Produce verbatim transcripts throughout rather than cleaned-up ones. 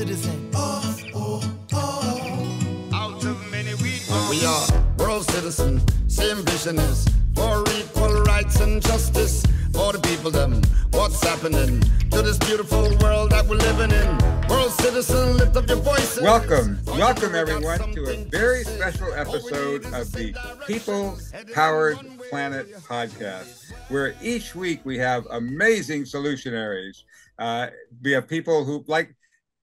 citizen. Oh, oh, oh. Out of many we are. We are world citizens, same vision is for equal rights and justice for the people. Them, what's happening to this beautiful world that we're living in? World citizen, lift up your voices. Welcome, welcome everyone to a very special episode of the People Powered Planet podcast, where each week we have amazing solutionaries. Uh, we have people who like,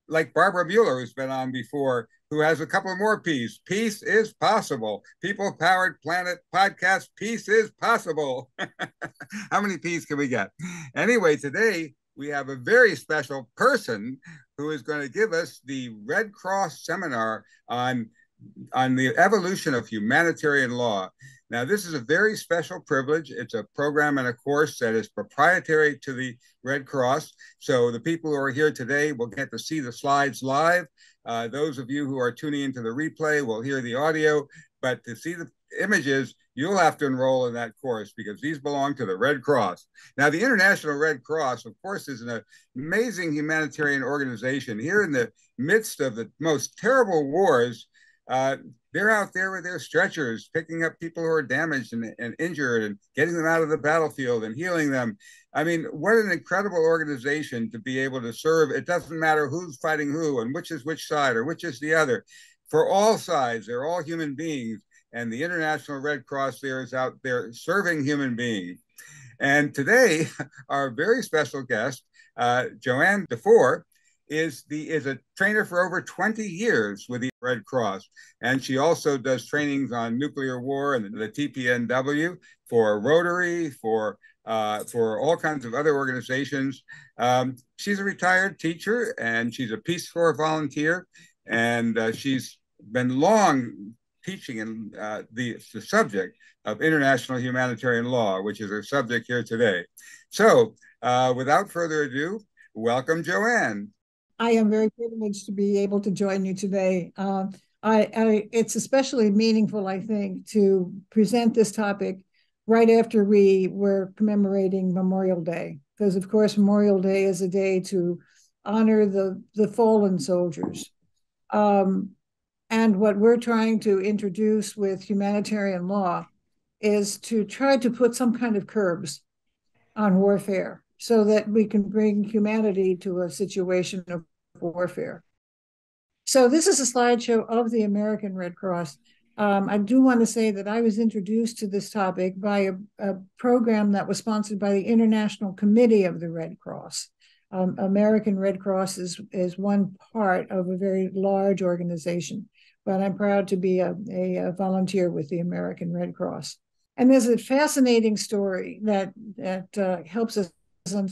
like Barbara Mueller, who's been on before, who has a couple more P's. Peace is possible. People Powered Planet podcast. Peace is possible. How many P's can we get? Anyway, today we have a very special person who is going to give us the Red Cross seminar on, on the evolution of humanitarian law. Now, this is a very special privilege. It's a program and a course that is proprietary to the Red Cross. So the people who are here today will get to see the slides live. Uh, those of you who are tuning into the replay will hear the audio, but to see the images, you'll have to enroll in that course because these belong to the Red Cross. Now, the International Red Cross, of course, is an amazing humanitarian organization. Here in the midst of the most terrible wars, uh, they're out there with their stretchers, picking up people who are damaged and, and injured and getting them out of the battlefield and healing them. I mean, what an incredible organization to be able to serve. It doesn't matter who's fighting who and which is which side or which is the other. For all sides, they're all human beings. And the International Red Cross there is out there serving human beings. And today, our very special guest, uh, Joanne Dufour, is the is a trainer for over twenty years with the Red Cross. And she also does trainings on nuclear war and the T P N W for Rotary, for, uh, for all kinds of other organizations. Um, she's a retired teacher, and she's a Peace Corps volunteer. And uh, she's been long teaching in uh, the, the subject of international humanitarian law, which is our subject here today. So uh, without further ado, welcome, Joanne. I am very privileged to be able to join you today. Uh, I, I, it's especially meaningful, I think, to present this topic right after we were commemorating Memorial Day, because of course, Memorial Day is a day to honor the, the fallen soldiers. Um, and what we're trying to introduce with humanitarian law is to try to put some kind of curbs on warfare, so that we can bring humanity to a situation of warfare. So this is a slideshow of the American Red Cross. Um, I do want to say that I was introduced to this topic by a, a program that was sponsored by the International Committee of the Red Cross. Um, American Red Cross is, is one part of a very large organization, but I'm proud to be a, a, a volunteer with the American Red Cross. And there's a fascinating story that, that uh, helps us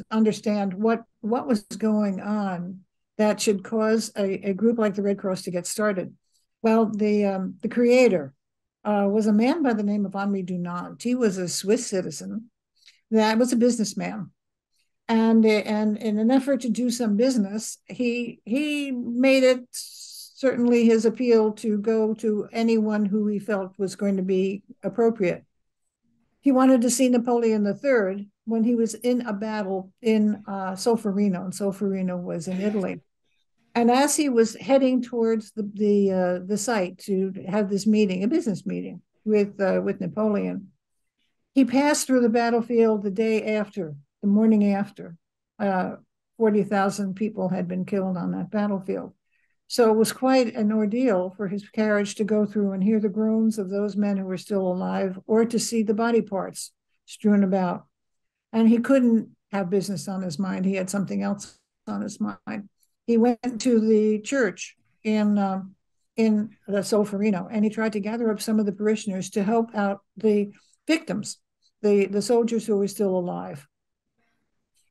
understand what what was going on that should cause a, a group like the Red Cross to get started. Well, the um, the creator uh, was a man by the name of Henri Dunant. He was a Swiss citizen that was a businessman, and and in an effort to do some business, he he made it certainly his appeal to go to anyone who he felt was going to be appropriate. He wanted to see Napoleon the Third when he was in a battle in uh, Solferino, and Solferino was in Italy. And as he was heading towards the the, uh, the site to have this meeting, a business meeting with, uh, with Napoleon, he passed through the battlefield the day after, the morning after. Uh, forty thousand people had been killed on that battlefield. So it was quite an ordeal for his carriage to go through and hear the groans of those men who were still alive, or to see the body parts strewn about. And he couldn't have business on his mind. He had something else on his mind. He went to the church in um, in the Solferino, and he tried to gather up some of the parishioners to help out the victims, the, the soldiers who were still alive.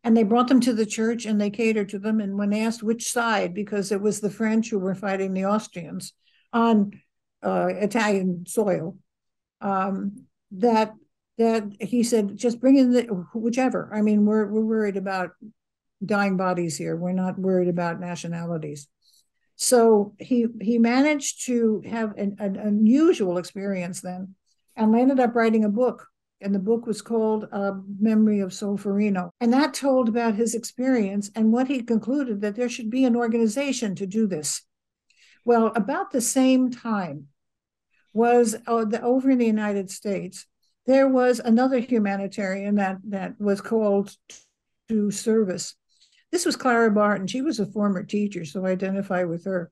And they brought them to the church, and they catered to them. And when asked which side, because it was the French who were fighting the Austrians on uh, Italian soil, um, that that he said, just bring in the, whichever. I mean, we're, we're worried about dying bodies here. We're not worried about nationalities. So he he managed to have an, an unusual experience then, and landed up writing a book and the book was called uh, Memory of Solferino. And that told about his experience and what he concluded, that there should be an organization to do this. Well, about the same time was uh, the, over in the United States, there was another humanitarian that, that was called to service. This was Clara Barton. She was a former teacher, so I identify with her.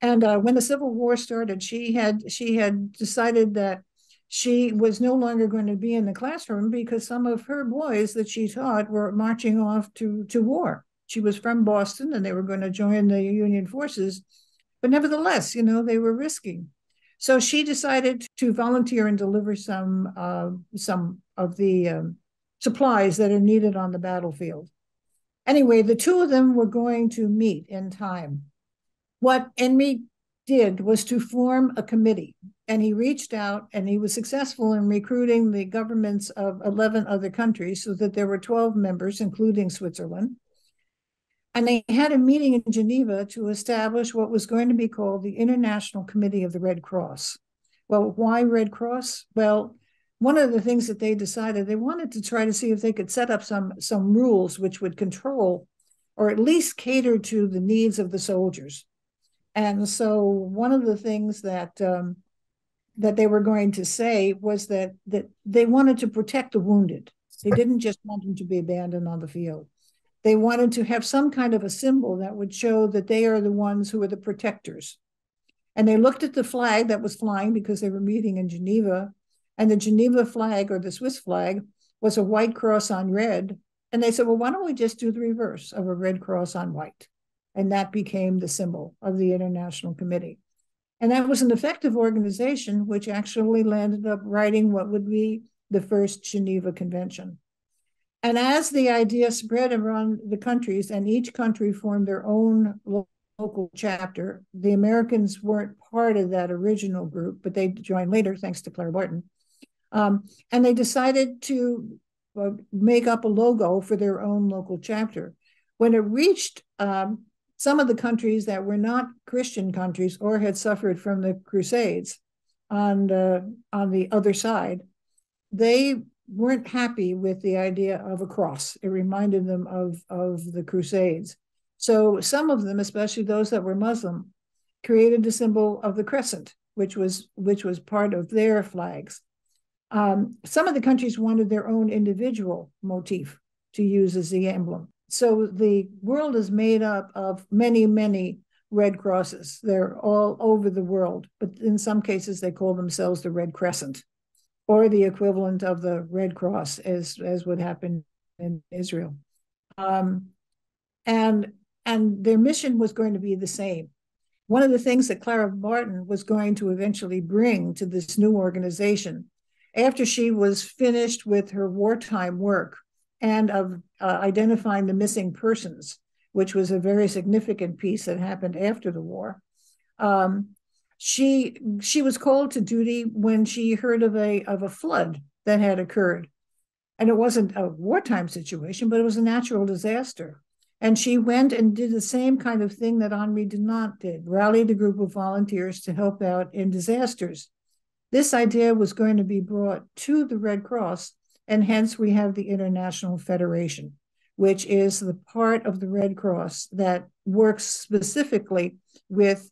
And uh, when the Civil War started, she had she had decided that she was no longer going to be in the classroom because some of her boys that she taught were marching off to, to war. She was from Boston, and they were going to join the Union forces. But nevertheless, you know, they were risky. So she decided to volunteer and deliver some, uh, some of the um, supplies that are needed on the battlefield. Anyway, the two of them were going to meet in time. What Henri did was to form a committee, and he reached out and he was successful in recruiting the governments of eleven other countries, so that there were twelve members, including Switzerland. And they had a meeting in Geneva to establish what was going to be called the International Committee of the Red Cross. Well, why Red Cross? Well, one of the things that they decided, they wanted to try to see if they could set up some, some rules which would control or at least cater to the needs of the soldiers. And so one of the things that um, that they were going to say was that, that they wanted to protect the wounded. They didn't just want them to be abandoned on the field. They wanted to have some kind of a symbol that would show that they are the ones who are the protectors. And they looked at the flag that was flying because they were meeting in Geneva, and the Geneva flag, or the Swiss flag, was a white cross on red. And they said, well, why don't we just do the reverse of a red cross on white? And that became the symbol of the International Committee. And that was an effective organization, which actually landed up writing what would be the first Geneva Convention. And as the idea spread around the countries, and each country formed their own local chapter, the Americans weren't part of that original group, but they joined later, thanks to Clara Barton. Um, and they decided to uh, make up a logo for their own local chapter. When it reached um, some of the countries that were not Christian countries or had suffered from the Crusades on the, on the other side, they weren't happy with the idea of a cross. It reminded them of, of the Crusades. So some of them, especially those that were Muslim, created the symbol of the crescent, which was, which was part of their flags. Um, some of the countries wanted their own individual motif to use as the emblem. So the world is made up of many, many Red Crosses. They're all over the world, but in some cases they call themselves the Red Crescent, or the equivalent of the Red Cross, as, as would happen in Israel. Um, and, and their mission was going to be the same. One of the things that Clara Barton was going to eventually bring to this new organization, after she was finished with her wartime work, and of uh, identifying the missing persons, which was a very significant piece that happened after the war. Um, she she was called to duty when she heard of a of a flood that had occurred, and it wasn't a wartime situation, but it was a natural disaster. And she went and did the same kind of thing that Henri Dunant did, rallied a group of volunteers to help out in disasters. This idea was going to be brought to the Red Cross. And hence we have the International Federation, which is the part of the Red Cross that works specifically with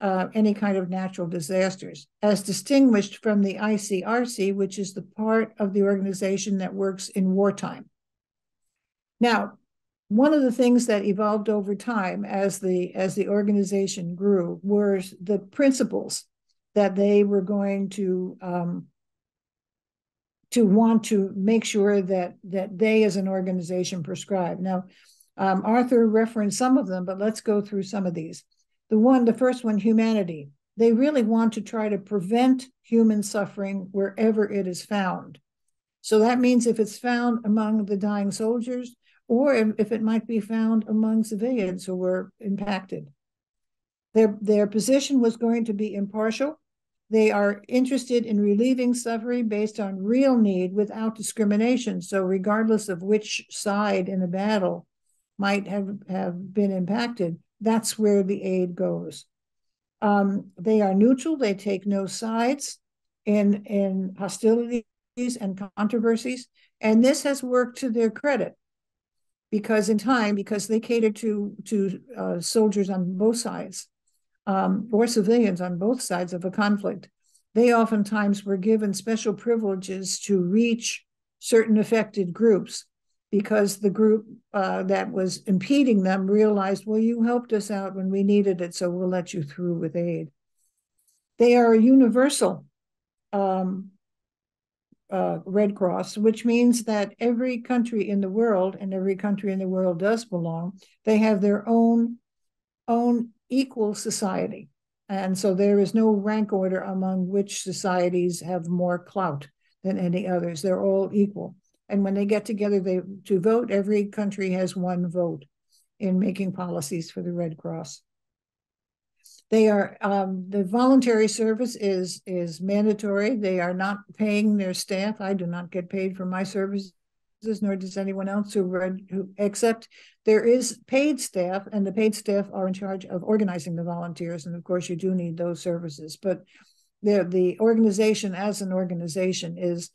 uh, any kind of natural disasters, as distinguished from the I C R C, which is the part of the organization that works in wartime. Now, one of the things that evolved over time as the, as the organization grew were the principles that they were going to um, to want to make sure that, that they as an organization prescribe. Now, um, Arthur referenced some of them, but let's go through some of these. The one, the first one, humanity. They really want to try to prevent human suffering wherever it is found. So that means if it's found among the dying soldiers, or if, if it might be found among civilians who were impacted. Their, their position was going to be impartial. They are interested in relieving suffering based on real need without discrimination. So regardless of which side in a battle might have, have been impacted, that's where the aid goes. Um, they are neutral. They take no sides in, in hostilities and controversies. And this has worked to their credit, because in time, because they catered to, to uh, soldiers on both sides, um, or civilians on both sides of a conflict, they oftentimes were given special privileges to reach certain affected groups, because the group uh, that was impeding them realized, well, you helped us out when we needed it, so we'll let you through with aid. They are a universal um, uh, Red Cross, which means that every country in the world, and every country in the world does belong, they have their own, own equal society. And so there is no rank order among which societies have more clout than any others. They're all equal. And when they get together they, to vote, every country has one vote in making policies for the Red Cross. They are, um, the voluntary service is, is mandatory. They are not paying their staff. I do not get paid for my services, nor does anyone else who read, who, except there is paid staff, and the paid staff are in charge of organizing the volunteers. And of course you do need those services, but the, the organization as an organization is,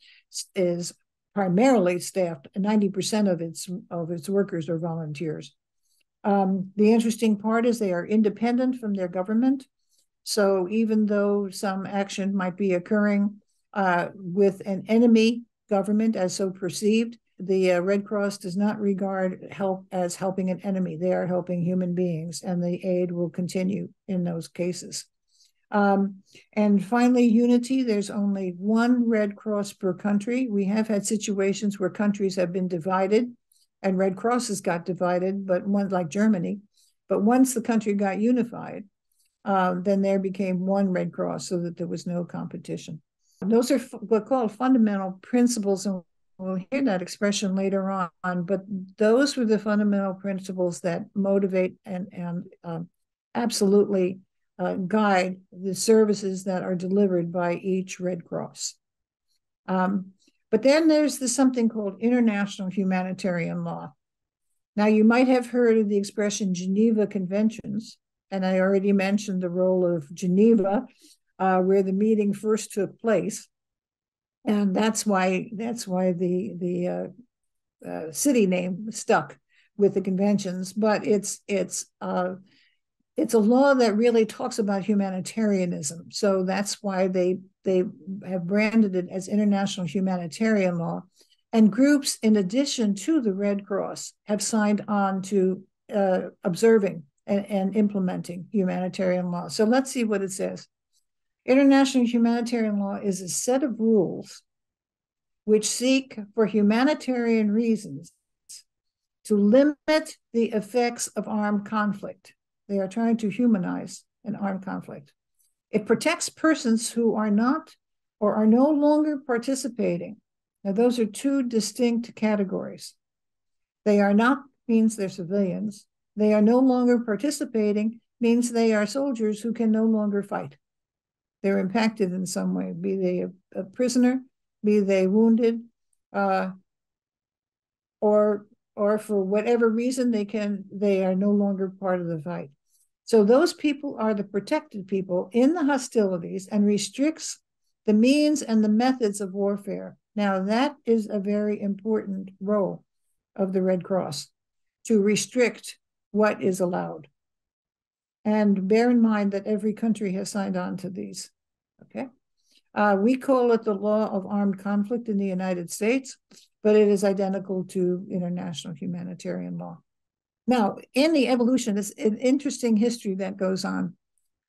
is primarily staffed. ninety percent of its, of its workers are volunteers. Um, the interesting part is they are independent from their government. So even though some action might be occurring uh, with an enemy government as so perceived, the uh, Red Cross does not regard help as helping an enemy. They are helping human beings, and the aid will continue in those cases. Um, and finally, unity. There's only one Red Cross per country. We have had situations where countries have been divided and Red Crosses got divided, but one like Germany. But once the country got unified, uh, then there became one Red Cross so that there was no competition. Those are what are called fundamental principles, and we'll hear that expression later on, but those were the fundamental principles that motivate and, and uh, absolutely Uh, guide the services that are delivered by each Red Cross. Um, but then there's this something called international humanitarian law. Now, you might have heard of the expression Geneva Conventions, and I already mentioned the role of Geneva, uh, where the meeting first took place, and that's why that's why the the uh, uh, city name stuck with the conventions. But it's it's uh, It's a law that really talks about humanitarianism. So that's why they, they have branded it as International Humanitarian Law. And groups, in addition to the Red Cross, have signed on to uh, observing and, and implementing humanitarian law. So let's see what it says. International Humanitarian Law is a set of rules which seek, for humanitarian reasons, to limit the effects of armed conflict. They are trying to humanize an armed conflict. It protects persons who are not or are no longer participating. Now, those are two distinct categories. They are not means they're civilians. They are no longer participating means they are soldiers who can no longer fight. They're impacted in some way, be they a, a prisoner, be they wounded, uh, or, or for whatever reason they can, they are no longer part of the fight. So those people are the protected people in the hostilities, and restricts the means and the methods of warfare. Now, that is a very important role of the Red Cross, to restrict what is allowed. And bear in mind that every country has signed on to these, okay? Uh, we call it the law of armed conflict in the United States, but it is identical to international humanitarian law. Now, in the evolution, it's an interesting history that goes on.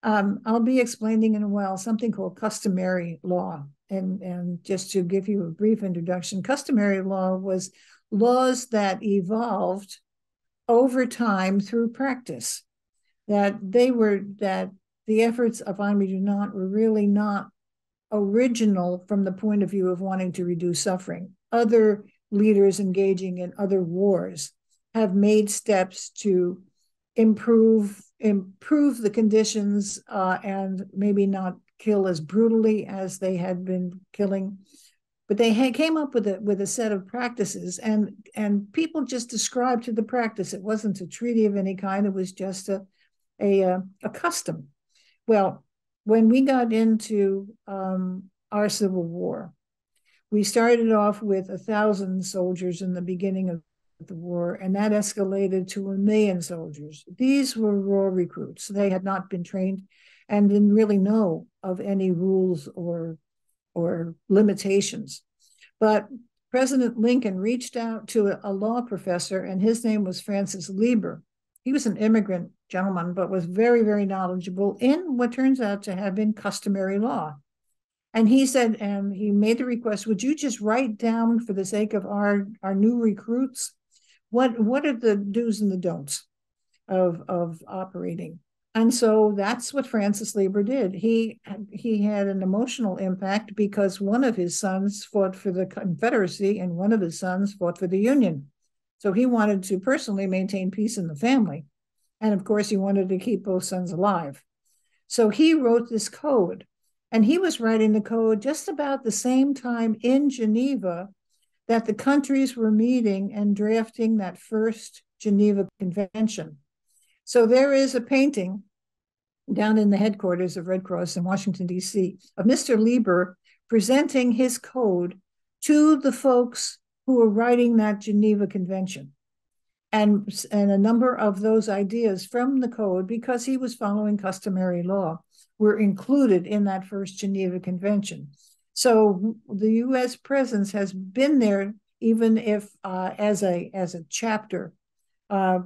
Um, I'll be explaining in a while something called customary law. And, and just to give you a brief introduction, customary law was laws that evolved over time through practice, that they were, that the efforts of Henri Dunant were really not original from the point of view of wanting to reduce suffering. Other leaders engaging in other wars have made steps to improve improve the conditions uh, and maybe not kill as brutally as they had been killing. But they had, came up with a, with a set of practices, and, and people just described to the practice. It wasn't a treaty of any kind. It was just a, a, a custom. Well, when we got into um, our Civil War, We started off with one thousand soldiers in the beginning of the war, and that escalated to a million soldiers. These were raw recruits. They had not been trained and didn't really know of any rules or, or limitations. But President Lincoln reached out to a law professor, and his name was Francis Lieber. He was an immigrant gentleman, but was very, very knowledgeable in what turns out to have been customary law. And he said, and he made the request, would you just write down for the sake of our, our new recruits, what, what are the do's and the don'ts of, of operating? And so that's what Francis Lieber did. He, he had an emotional impact because one of his sons fought for the Confederacy and one of his sons fought for the Union. So he wanted to personally maintain peace in the family. And of course, he wanted to keep both sons alive. So he wrote this code. And he was writing the code just about the same time in Geneva that the countries were meeting and drafting that first Geneva Convention. So there is a painting down in the headquarters of Red Cross in Washington, D C of Mister Lieber presenting his code to the folks who were writing that Geneva Convention. And, and a number of those ideas from the code, because he was following customary law, were included in that first Geneva Convention. So the U S presence has been there, even if uh, as a as a chapter. Uh,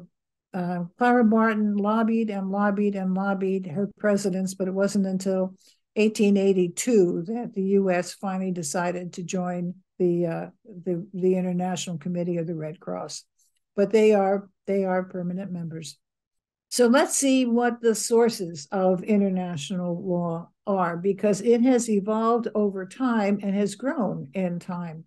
uh, Clara Barton lobbied and lobbied and lobbied her presidents, but it wasn't until eighteen eighty-two that the U S finally decided to join the uh, the the International Committee of the Red Cross. But they are they are permanent members. So let's see what the sources of international law are, because it has evolved over time and has grown in time.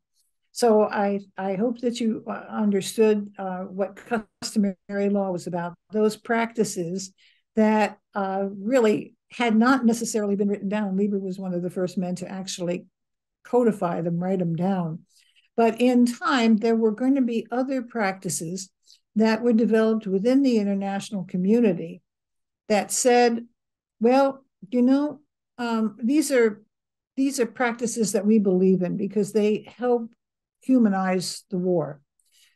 So I, I hope that you understood uh, what customary law was about, those practices that uh, really had not necessarily been written down. Lieber was one of the first men to actually codify them, write them down. But in time, there were going to be other practices that were developed within the international community that said, well, you know, um, these are these are practices that we believe in because they help humanize the war.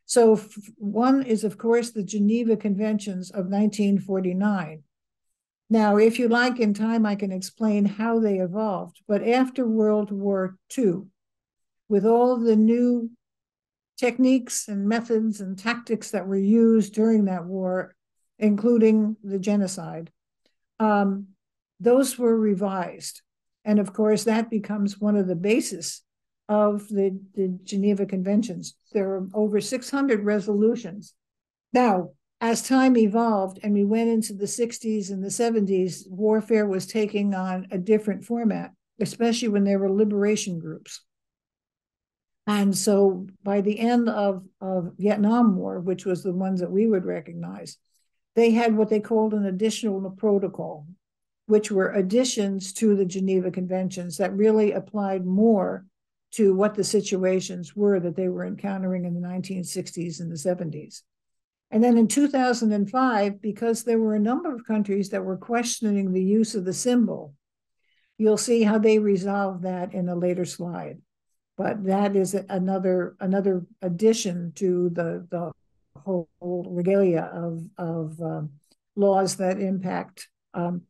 So one is, of course, the Geneva Conventions of nineteen forty-nine. Now, if you like, in time, I can explain how they evolved. But after World War Two, with all the new techniques and methods and tactics that were used during that war, including the genocide, um, those were revised. And of course, that becomes one of the basis of the, the Geneva Conventions. There are over six hundred resolutions. Now, as time evolved and we went into the sixties and the seventies, warfare was taking on a different format, especially when there were liberation groups. And so by the end of, of Vietnam War, which was the ones that we would recognize, they had what they called an additional protocol, which were additions to the Geneva Conventions that really applied more to what the situations were that they were encountering in the nineteen sixties and the seventies. And then in two thousand five, because there were a number of countries that were questioning the use of the symbol, you'll see how they resolved that in a later slide. But that is another another addition to the, the whole regalia of, of um, laws that impact um,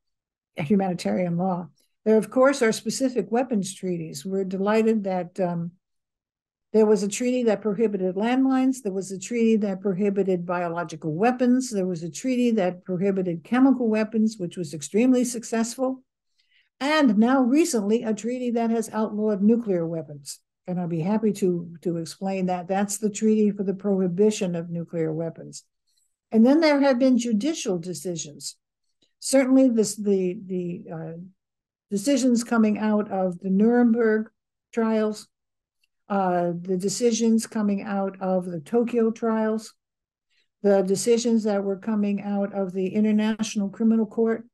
humanitarian law. There, of course, are specific weapons treaties. We're delighted that um, there was a treaty that prohibited landmines. There was a treaty that prohibited biological weapons. There was a treaty that prohibited chemical weapons, which was extremely successful. And now recently, a treaty that has outlawed nuclear weapons. And I'll be happy to, to explain that. That's the Treaty for the Prohibition of Nuclear Weapons. And then there have been judicial decisions. Certainly this, the, the uh, decisions coming out of the Nuremberg trials, uh, the decisions coming out of the Tokyo trials, the decisions that were coming out of the International Criminal Court,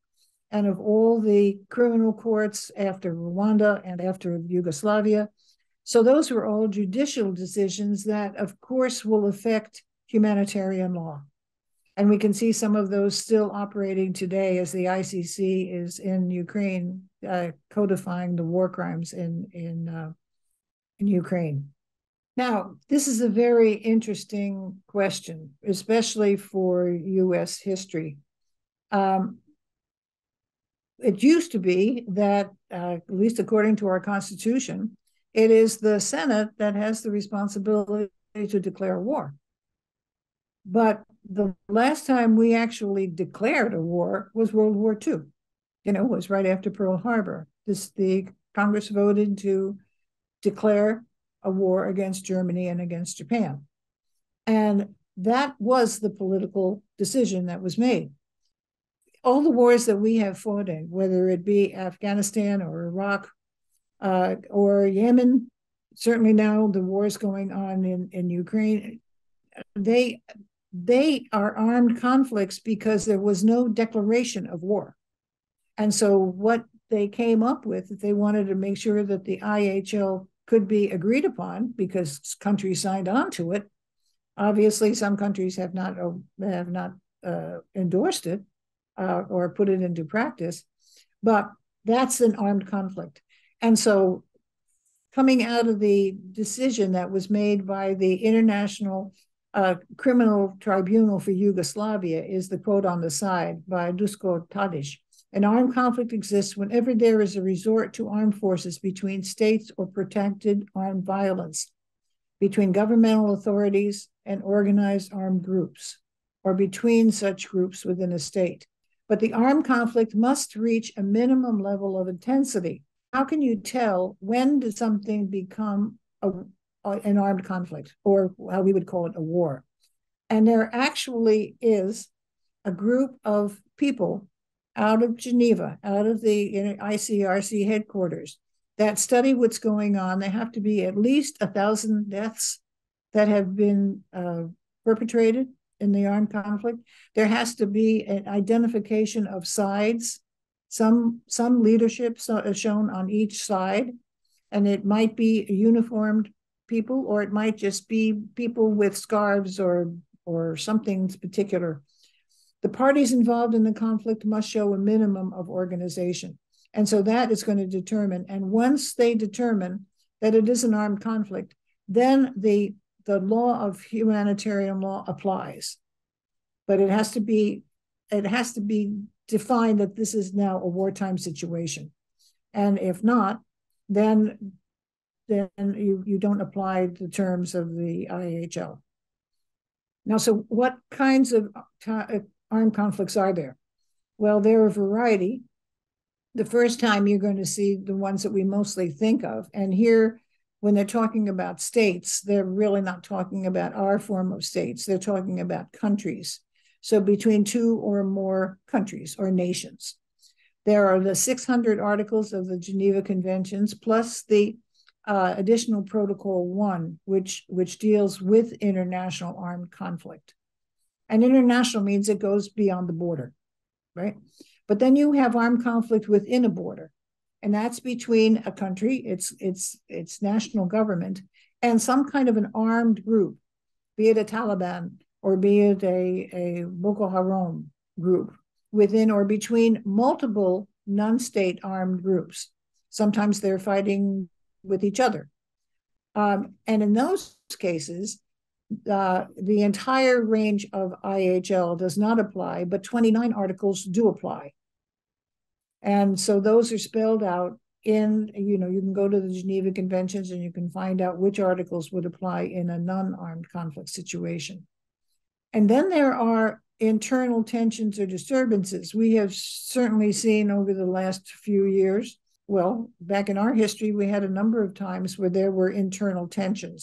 and of all the criminal courts after Rwanda and after Yugoslavia. So those were all judicial decisions that, of course, will affect humanitarian law. And we can see some of those still operating today as the I C C is in Ukraine, uh, codifying the war crimes in, in uh, in Ukraine. Now, this is a very interesting question, especially for U S history. Um, it used to be that, uh, at least according to our Constitution, it is the Senate that has the responsibility to declare war. But the last time we actually declared a war was World War Two. You know, it was right after Pearl Harbor. This, the Congress voted to declare a war against Germany and against Japan. And that was the political decision that was made. All the wars that we have fought in, whether it be Afghanistan or Iraq uh, or Yemen, certainly now the wars going on in, in Ukraine, they They are armed conflicts because there was no declaration of war. And so what they came up with, they wanted to make sure that the I H L could be agreed upon because countries signed on to it. Obviously, some countries have not, have not uh, endorsed it uh, or put it into practice, but that's an armed conflict. And so coming out of the decision that was made by the International Uh, Criminal Tribunal for Yugoslavia is the quote on the side by Dusko Tadić. An armed conflict exists whenever there is a resort to armed forces between states or protected armed violence, between governmental authorities and organized armed groups, or between such groups within a state. But the armed conflict must reach a minimum level of intensity. How can you tell when did something become a an armed conflict, or how we would call it a war? And there actually is a group of people out of Geneva, out of the I C R C headquarters, that study what's going on. There have to be at least a thousand deaths that have been uh, perpetrated in the armed conflict. There has to be an identification of sides, some, some leadership so, shown on each side, and it might be uniformed people, or it might just be people with scarves or or something particular. The parties involved in the conflict must show a minimum of organization. And so that is going to determine. And once they determine that it is an armed conflict, then the, the law of humanitarian law applies. But it has to be, it has to be defined that this is now a wartime situation. And if not, then then you, you don't apply the terms of the I H L. Now, so what kinds of armed conflicts are there? Well, there are a variety. The first time you're going to see the ones that we mostly think of. And here, when they're talking about states, they're really not talking about our form of states. They're talking about countries. So between two or more countries or nations. There are the six hundred articles of the Geneva Conventions, plus the Uh, additional protocol one, which, which deals with international armed conflict. And international means it goes beyond the border, right? But then you have armed conflict within a border, and that's between a country, its, its, its national government, and some kind of an armed group, be it a Taliban or be it a, a Boko Haram group, within or between multiple non-state armed groups. Sometimes they're fighting with each other. Um, and in those cases, uh, the entire range of I H L does not apply, but twenty-nine articles do apply. And so those are spelled out in, you know, you can go to the Geneva Conventions and you can find out which articles would apply in a non-armed conflict situation. And then there are internal tensions or disturbances. We have certainly seen over the last few years, well, back in our history, we had a number of times where there were internal tensions.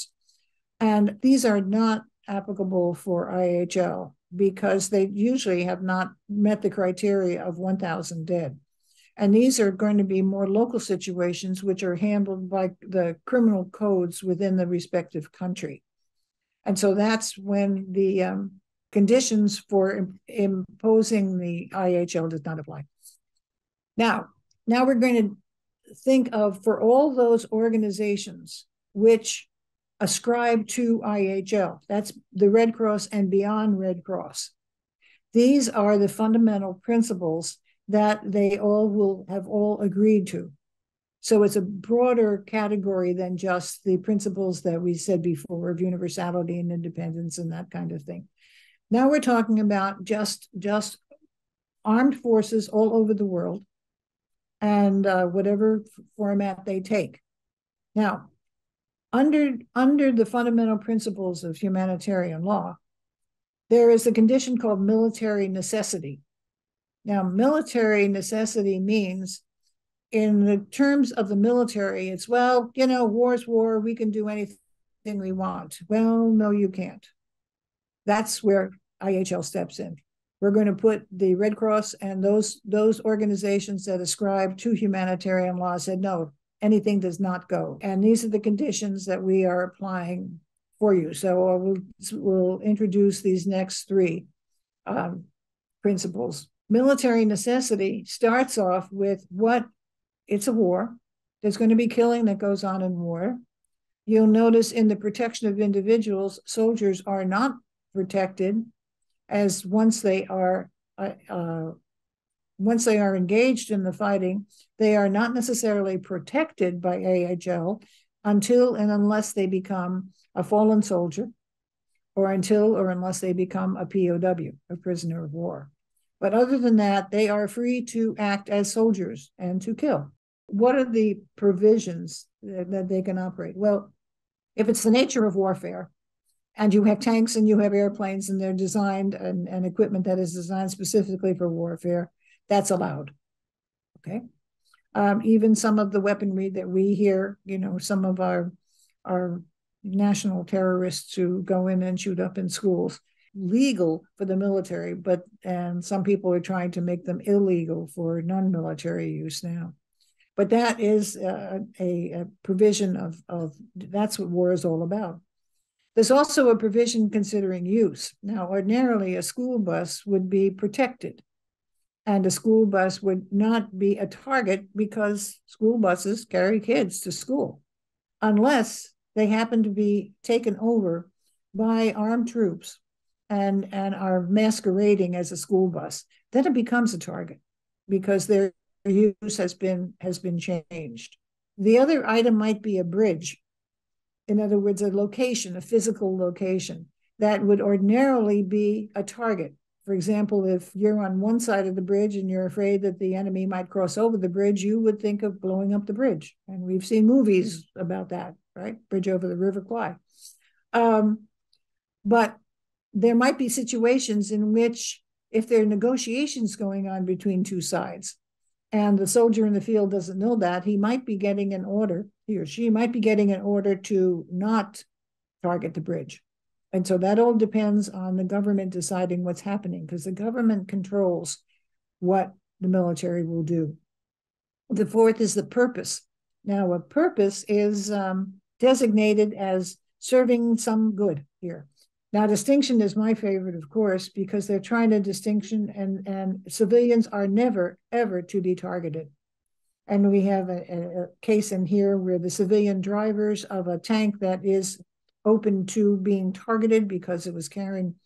And these are not applicable for I H L because they usually have not met the criteria of one thousand dead. And these are going to be more local situations which are handled by the criminal codes within the respective country. And so that's when the um, conditions for imp- imposing the I H L does not apply. Now, now we're going to think of, for all those organizations which ascribe to I H L, that's the Red Cross and beyond Red Cross. These are the fundamental principles that they all will have all agreed to. So it's a broader category than just the principles that we said before of universality and independence and that kind of thing. Now we're talking about just, just armed forces all over the world and uh, whatever format they take. Now, under, under the fundamental principles of humanitarian law, there is a condition called military necessity. Now, military necessity means, in the terms of the military, it's, well, you know, war's war, we can do anything we want. Well, no, you can't. That's where I H L steps in. We're going to put the Red Cross and those, those organizations that ascribe to humanitarian law said, no, anything does not go. And these are the conditions that we are applying for you. So we'll, we'll introduce these next three um, principles. Military necessity starts off with what it's a war. There's going to be killing that goes on in war. You'll notice in the protection of individuals, soldiers are not protected, as once they are uh, uh, once they are engaged in the fighting, they are not necessarily protected by I H L until and unless they become a fallen soldier, or until or unless they become a P O W, a prisoner of war. But other than that, they are free to act as soldiers and to kill. What are the provisions that they can operate? Well, if it's the nature of warfare, and you have tanks and you have airplanes and they're designed and, and equipment that is designed specifically for warfare, that's allowed, okay? Um, even some of the weaponry that we hear, you know, some of our, our national terrorists who go in and shoot up in schools, legal for the military, but and some people are trying to make them illegal for non-military use now. But that is uh, a, a provision of, of, that's what war is all about. There's also a provision considering use. Now, ordinarily, a school bus would be protected, and a school bus would not be a target because school buses carry kids to school, unless they happen to be taken over by armed troops and, and are masquerading as a school bus. Then it becomes a target because their use has been, has been changed. The other item might be a bridge. In other words, a location, a physical location that would ordinarily be a target. For example, if you're on one side of the bridge and you're afraid that the enemy might cross over the bridge, you would think of blowing up the bridge. And we've seen movies about that, right? Bridge over the River Kwai. Um, but there might be situations in which, if there are negotiations going on between two sides, and the soldier in the field doesn't know that, he might be getting an order, he or she might be getting an order to not target the bridge. And so that all depends on the government deciding what's happening, because the government controls what the military will do. The fourth is the purpose. Now, a purpose is um, designated as serving some good here. Now, distinction is my favorite, of course, because they're trying to distinction, and, and civilians are never, ever to be targeted. And we have a, a case in here where the civilian drivers of a tank that is open to being targeted because it was carrying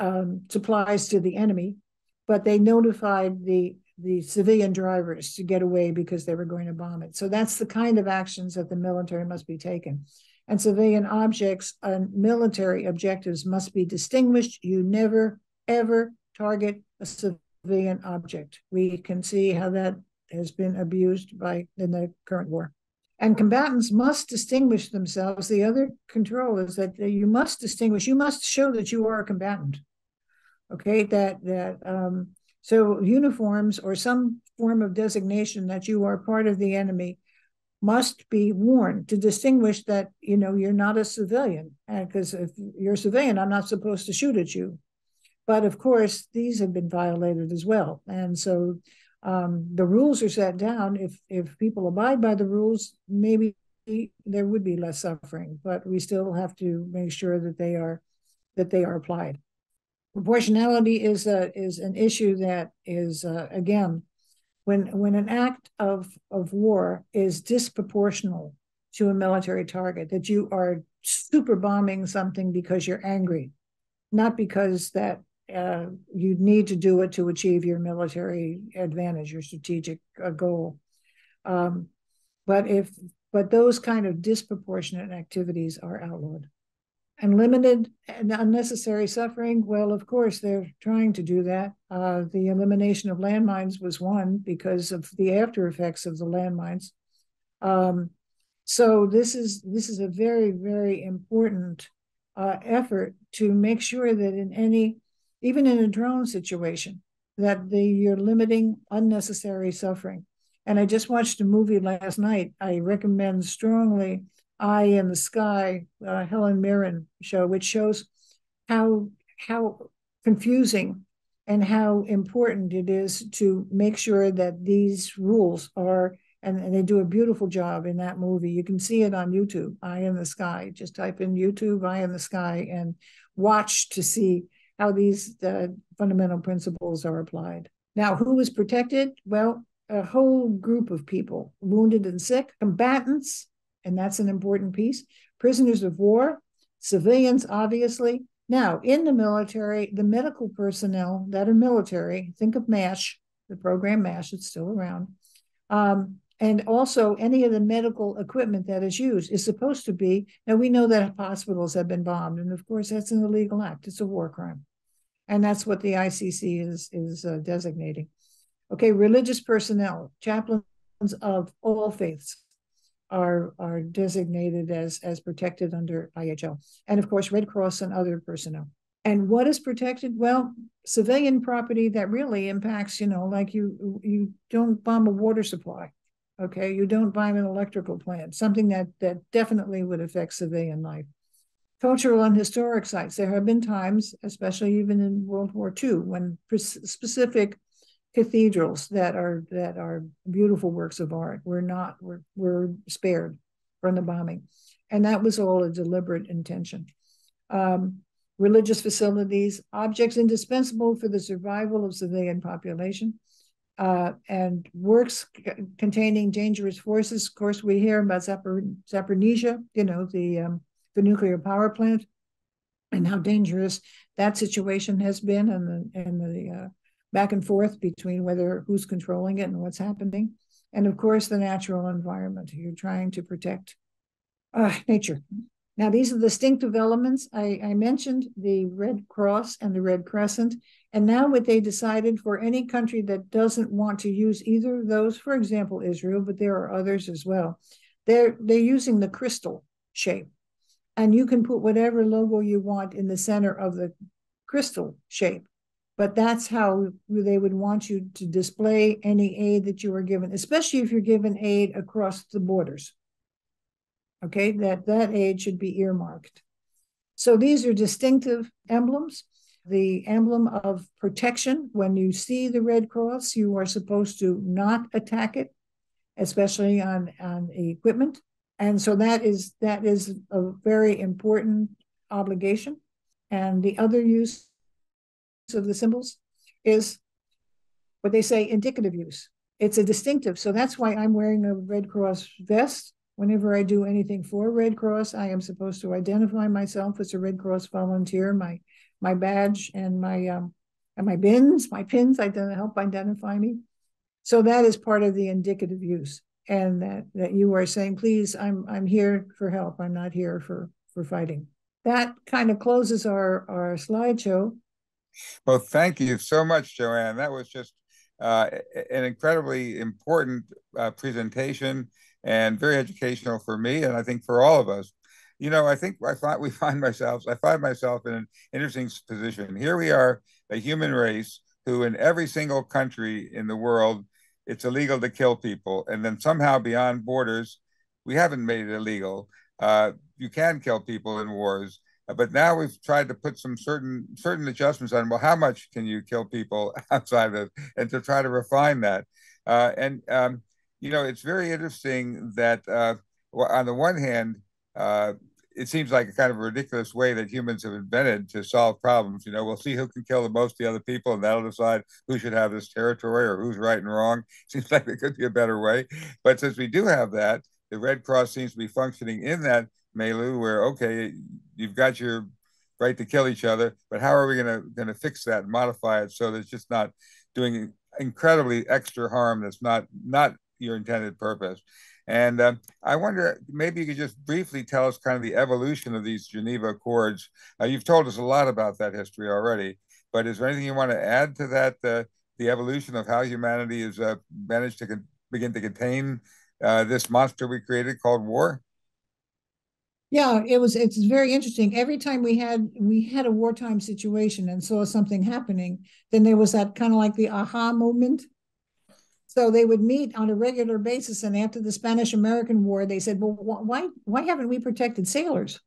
um, supplies to the enemy, but they notified the, the civilian drivers to get away because they were going to bomb it. So that's the kind of actions that the military must be taken. And civilian objects and military objectives must be distinguished. You never, ever target a civilian object. We can see how that has been abused by in the current war. And combatants must distinguish themselves. The other control is that you must distinguish, you must show that you are a combatant. Okay, that, that um, so uniforms or some form of designation that you are part of the enemy must be worn to distinguish that, you know, you're not a civilian, because if you're a civilian, I'm not supposed to shoot at you. But of course, these have been violated as well. And so um, the rules are set down. If, if people abide by the rules, maybe there would be less suffering, but we still have to make sure that they are, that they are applied. Proportionality is, a, is an issue that is, uh, again, When, when an act of, of war is disproportional to a military target, that you are super bombing something because you're angry, not because that uh, you need to do it to achieve your military advantage, your strategic uh, goal. Um, But if but those kind of disproportionate activities are outlawed. And limited and unnecessary suffering, well, of course, they're trying to do that. Uh, the elimination of landmines was one because of the after effects of the landmines. Um, so this is this is a very, very important uh, effort to make sure that in any, even in a drone situation, that the, you're limiting unnecessary suffering. And I just watched a movie last night. I recommend strongly Eye in the Sky, uh, Helen Mirren show, which shows how how confusing and how important it is to make sure that these rules are, and, and they do a beautiful job in that movie. You can see it on YouTube, Eye in the Sky. Just type in YouTube, Eye in the Sky, and watch to see how these uh, fundamental principles are applied. Now, who is protected? Well, a whole group of people, wounded and sick, combatants, and that's an important piece. Prisoners of war, civilians, obviously. Now, in the military, the medical personnel that are military, think of MASH, the program MASH, it's still around. Um, and also any of the medical equipment that is used is supposed to be, now we know that hospitals have been bombed, and of course that's an illegal act, it's a war crime. And that's what the I C C is, is uh, designating. Okay, religious personnel, chaplains of all faiths, Are, are designated as, as protected under I H L. And of course, Red Cross and other personnel. And what is protected? Well, civilian property that really impacts, you know, like you, you don't bomb a water supply, okay? You don't bomb an electrical plant, something that, that definitely would affect civilian life. Cultural and historic sites. There have been times, especially even in World War Two, when specific cathedrals that are that are beautiful works of art were not were were spared from the bombing, and that was all a deliberate intention. Um, religious facilities, objects indispensable for the survival of civilian population, uh, and works containing dangerous forces. Of course, we hear about Zaporizhzhia, you know, the um, the nuclear power plant, and how dangerous that situation has been, and the and the uh, back and forth between whether who's controlling it and what's happening. And of course, the natural environment. You're trying to protect uh, nature. Now, these are distinctive elements. I, I mentioned the Red Cross and the Red Crescent. And now what they decided for any country that doesn't want to use either of those, for example, Israel, but there are others as well. They're, they're using the crystal shape. And you can put whatever logo you want in the center of the crystal shape. But that's how they would want you to display any aid that you are given, especially if you're given aid across the borders. Okay, that, that aid should be earmarked. So these are distinctive emblems. The emblem of protection, when you see the Red Cross, you are supposed to not attack it, especially on, on equipment. And so that is, that is a very important obligation. And the other use of the symbols is what they say indicative use. It's a distinctive. So that's why I'm wearing a Red Cross vest. Whenever I do anything for Red Cross, I am supposed to identify myself as a Red Cross volunteer. My my badge and my um, and my bins, my pins help identify me. So that is part of the indicative use, and that that you are saying, please, I'm I'm here for help. I'm not here for for fighting. That kind of closes our our slideshow. Well, thank you so much, Joanne. That was just uh, an incredibly important uh, presentation and very educational for me, and I think for all of us. You know, I think I thought we find ourselves, I find myself in an interesting position. Here we are, a human race who in every single country in the world, it's illegal to kill people. And then somehow beyond borders, we haven't made it illegal. Uh, you can kill people in wars. But now we've tried to put some certain certain adjustments on, well, how much can you kill people outside of, and to try to refine that. Uh, and, um, you know, it's very interesting that uh, on the one hand, uh, it seems like a kind of a ridiculous way that humans have invented to solve problems. You know, we'll see who can kill the most of the other people, and that'll decide who should have this territory or who's right and wrong. Seems like there could be a better way. But since we do have that, the Red Cross seems to be functioning in that milieu where, okay, you've got your right to kill each other, but how are we going to going to fix that and modify it so that it's just not doing incredibly extra harm that's not not your intended purpose? And uh, I wonder, maybe you could just briefly tell us kind of the evolution of these Geneva Accords. Uh, you've told us a lot about that history already, but is there anything you want to add to that, uh, the evolution of how humanity has uh, managed to con- begin to contain uh, this monster we created called war? Yeah, it was. It's very interesting. Every time we had we had a wartime situation and saw something happening, then there was that kind of like the aha moment. So they would meet on a regular basis, and after the Spanish-American War, they said, "Well, why why haven't we protected sailors?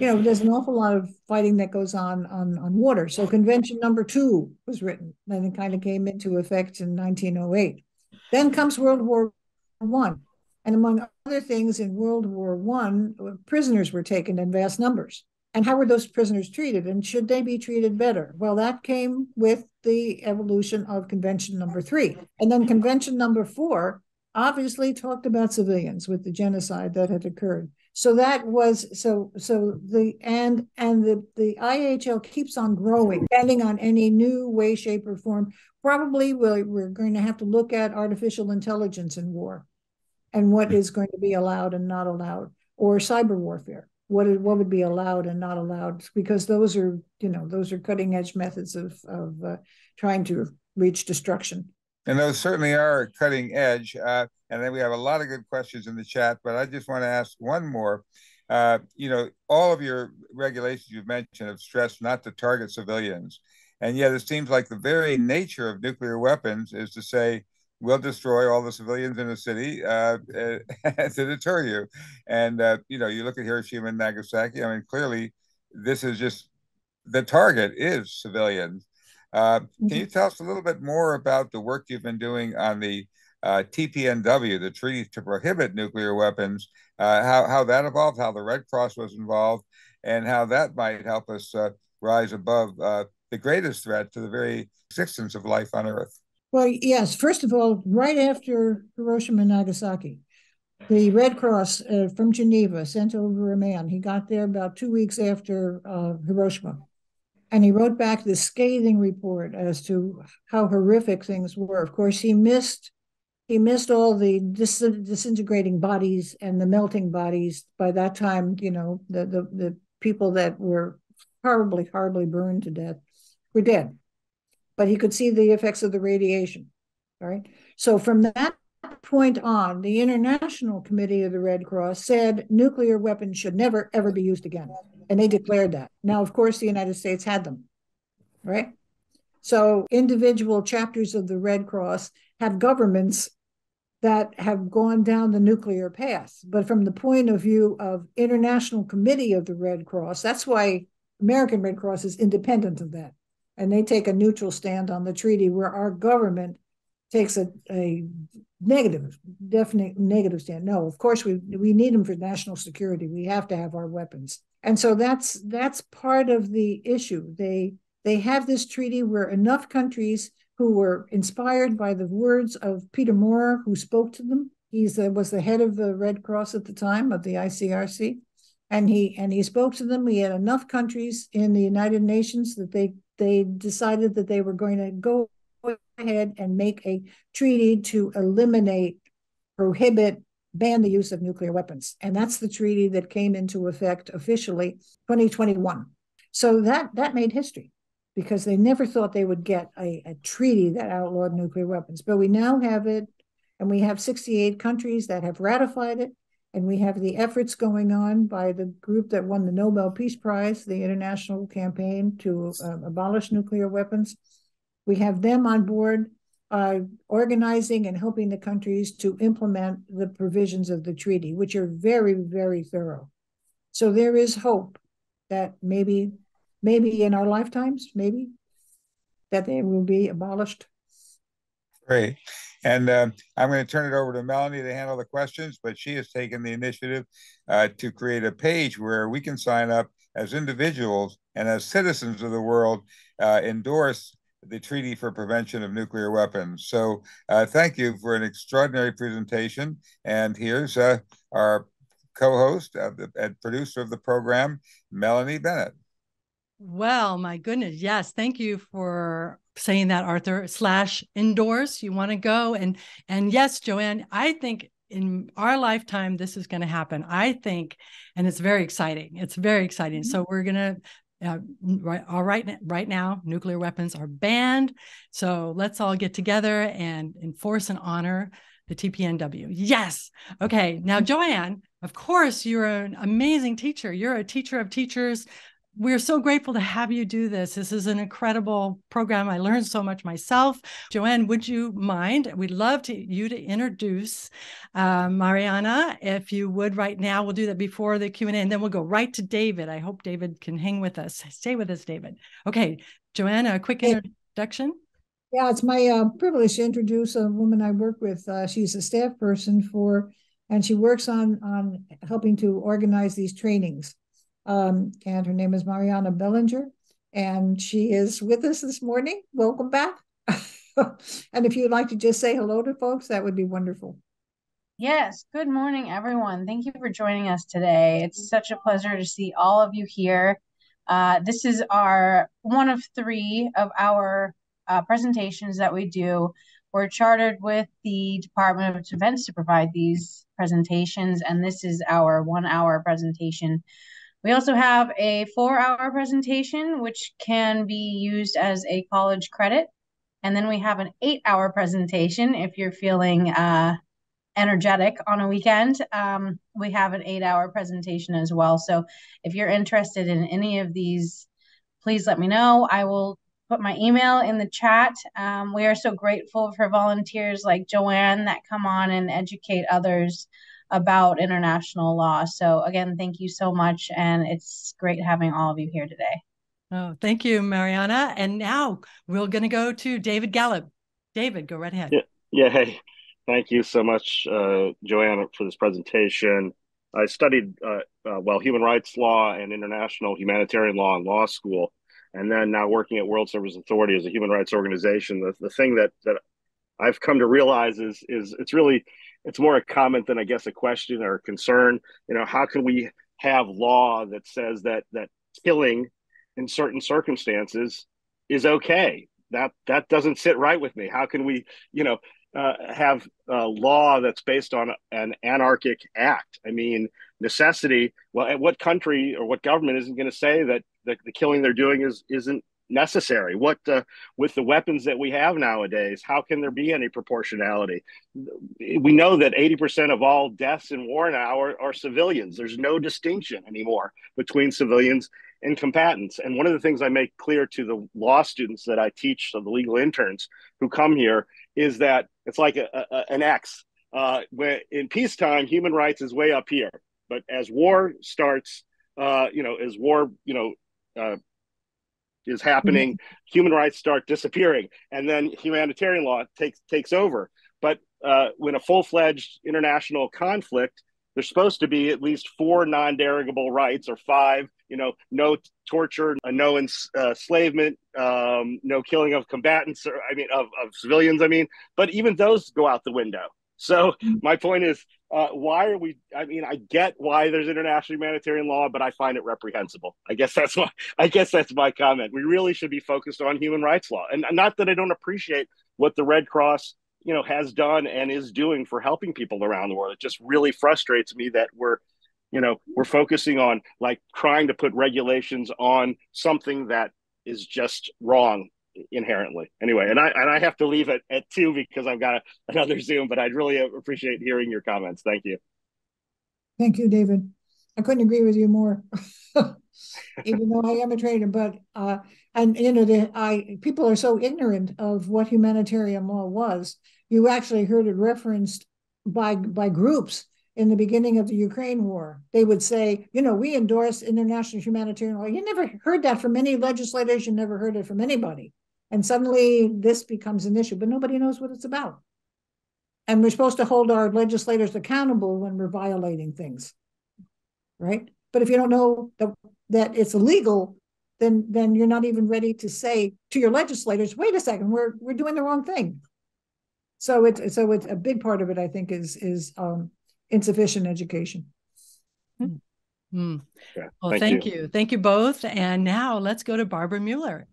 You know, there's an awful lot of fighting that goes on on on water." So Convention Number Two was written, and it kind of came into effect in nineteen oh eight. Then comes World War One. And among other things, in World War One, prisoners were taken in vast numbers. And how were those prisoners treated? And should they be treated better? Well, that came with the evolution of Convention Number Three. And then Convention Number Four obviously talked about civilians with the genocide that had occurred. So that was so so the and and the, the I H L keeps on growing, depending on any new way, shape, or form. Probably we're, we're going to have to look at artificial intelligence in war, and what is going to be allowed and not allowed, or cyber warfare, what is, what would be allowed and not allowed, because those are, you know, those are cutting edge methods of, of uh, trying to reach destruction. And those certainly are cutting edge. Uh, and then we have a lot of good questions in the chat, but I just want to ask one more. Uh, you know, all of your regulations you've mentioned have stressed not to target civilians. And yet it seems like the very nature of nuclear weapons is to say, we'll destroy all the civilians in the city uh, uh, to deter you. And, uh, you know, you look at Hiroshima and Nagasaki, I mean, clearly this is just, the target is civilians. Uh, mm-hmm. Can you tell us a little bit more about the work you've been doing on the uh, T P N W, the Treaty to Prohibit Nuclear Weapons, uh, how, how that evolved, how the Red Cross was involved, and how that might help us uh, rise above uh, the greatest threat to the very existence of life on Earth? Well, yes, first of all, right after Hiroshima and Nagasaki, the Red Cross uh, from Geneva sent over a man. He got there about two weeks after uh, Hiroshima, and he wrote back this scathing report as to how horrific things were. Of course, he missed he missed all the dis- disintegrating bodies and the melting bodies. By that time, you know, the, the, the people that were horribly, horribly burned to death were dead. But he could see the effects of the radiation, right? So from that point on, the International Committee of the Red Cross said nuclear weapons should never, ever be used again. And they declared that. Now, of course, the United States had them, right? So individual chapters of the Red Cross have governments that have gone down the nuclear path. But from the point of view of International Committee of the Red Cross, that's why American Red Cross is independent of that. And they take a neutral stand on the treaty, where our government takes a, a negative, definite negative stand. No, of course, we we need them for national security. We have to have our weapons. And so that's that's part of the issue. They they have this treaty where enough countries who were inspired by the words of Peter Moore, who spoke to them. He was the head of the Red Cross at the time, of the I C R C. And he, and he spoke to them. We had enough countries in the United Nations that they They decided that they were going to go ahead and make a treaty to eliminate, prohibit, ban the use of nuclear weapons. And that's the treaty that came into effect officially twenty twenty-one. So that, that made history, because they never thought they would get a, a treaty that outlawed nuclear weapons. But we now have it, and we have sixty-eight countries that have ratified it. And we have the efforts going on by the group that won the Nobel Peace Prize, the International Campaign to uh, Abolish Nuclear Weapons. We have them on board, uh, organizing and helping the countries to implement the provisions of the treaty, which are very, very thorough. So there is hope that maybe, maybe in our lifetimes, maybe, that they will be abolished. Great. And uh, I'm going to turn it over to Melanie to handle the questions, but she has taken the initiative uh, to create a page where we can sign up as individuals and as citizens of the world, uh, endorse the Treaty for Prevention of Nuclear Weapons. So uh, thank you for an extraordinary presentation. And here's uh, our co-host of the, and producer of the program, Melanie Bennett. Well, my goodness. Yes. Thank you for saying that, Arthur, slash endorse. You want to go. And, and yes, Joanne, I think in our lifetime, this is going to happen, I think, and it's very exciting. It's very exciting. Mm-hmm. So we're going to, uh, right, all right, right now, nuclear weapons are banned. So let's all get together and enforce and honor the T P N W. Yes. Okay. Now, Joanne, of course, you're an amazing teacher. You're a teacher of teachers. We're so grateful to have you do this. This is an incredible program. I learned so much myself. Joanne, would you mind? We'd love to, you to introduce uh, Mariana, if you would, right now. We'll do that before the Q and A, and then we'll go right to David. I hope David can hang with us. Stay with us, David. Okay, Joanna, a quick introduction. Yeah, it's my uh, privilege to introduce a woman I work with. Uh, she's a staff person for, and she works on, on helping to organize these trainings. Um, and her name is Mariana Bellinger, and she is with us this morning. Welcome back. And if you'd like to just say hello to folks, that would be wonderful. Yes. Good morning, everyone. Thank you for joining us today. It's such a pleasure to see all of you here. Uh, this is our one of three of our uh, presentations that we do. We're chartered with the Department of Defense to provide these presentations, and this is our one-hour presentation. We also have a four-hour presentation, which can be used as a college credit. And then we have an eight-hour presentation if you're feeling uh, energetic on a weekend. Um, we have an eight-hour presentation as well. So if you're interested in any of these, please let me know. I will put my email in the chat. Um, we are so grateful for volunteers like Joanne that come on and educate others about international law. So again, thank you so much. And it's great having all of you here today. Oh, thank you, Mariana. And now we're going to go to David Gallup. David, go right ahead. Yeah, yeah hey, thank you so much, uh, Joanne, for this presentation. I studied, uh, uh, well, human rights law and international humanitarian law in law school, and then now working at World Service Authority as a human rights organization. The, the thing that, that I've come to realize is, is it's really, it's more a comment than, I guess, a question or a concern. You know, how can we have law that says that that killing in certain circumstances is okay? That that doesn't sit right with me. How can we, you know, uh, have a law that's based on an anarchic act? I mean, necessity. Well, what country or what government isn't going to say that the, the killing they're doing is isn't necessary? What uh, with the weapons that we have nowadays, how can there be any proportionality? We know that eighty percent of all deaths in war now are, are civilians. There's no distinction anymore between civilians and combatants. And one of the things I make clear to the law students that I teach, so the legal interns who come here, is that it's like a, a, an X. Uh, where in peacetime, human rights is way up here. But as war starts, uh, you know, as war, you know, uh, is happening, mm-hmm. human rights start disappearing, and then humanitarian law takes takes over. But uh, when a full-fledged international conflict, there's supposed to be at least four non-derogable rights, or five, you know, no torture, no enslavement, um, no killing of combatants, or I mean, of, of civilians, I mean, but even those go out the window. So my point is, uh, why are we, I mean, I get why there's international humanitarian law, but I find it reprehensible. I guess that's my, I guess that's my comment. We really should be focused on human rights law. And not that I don't appreciate what the Red Cross, you know, has done and is doing for helping people around the world. It just really frustrates me that we're, you know, we're focusing on like trying to put regulations on something that is just wrong inherently. Anyway, and I and I have to leave at, at two because I've got a, another Zoom, but I'd really appreciate hearing your comments. Thank you. Thank you, David. I couldn't agree with you more, even though I am a trainer, but, uh, and you know, the, I people are so ignorant of what humanitarian law was. You actually heard it referenced by by groups in the beginning of the Ukraine war. They would say, you know, we endorse international humanitarian law. You never heard that from any legislators. You never heard it from anybody. And suddenly this becomes an issue, but nobody knows what it's about. And we're supposed to hold our legislators accountable when we're violating things, right? But if you don't know that, that it's illegal, then, then you're not even ready to say to your legislators, wait a second, we're, we're doing the wrong thing. So it's, so it's a big part of it, I think, is, is um, insufficient education. Mm-hmm. Well, thank, thank you. you. Thank you both. And now let's go to Barbara Mueller.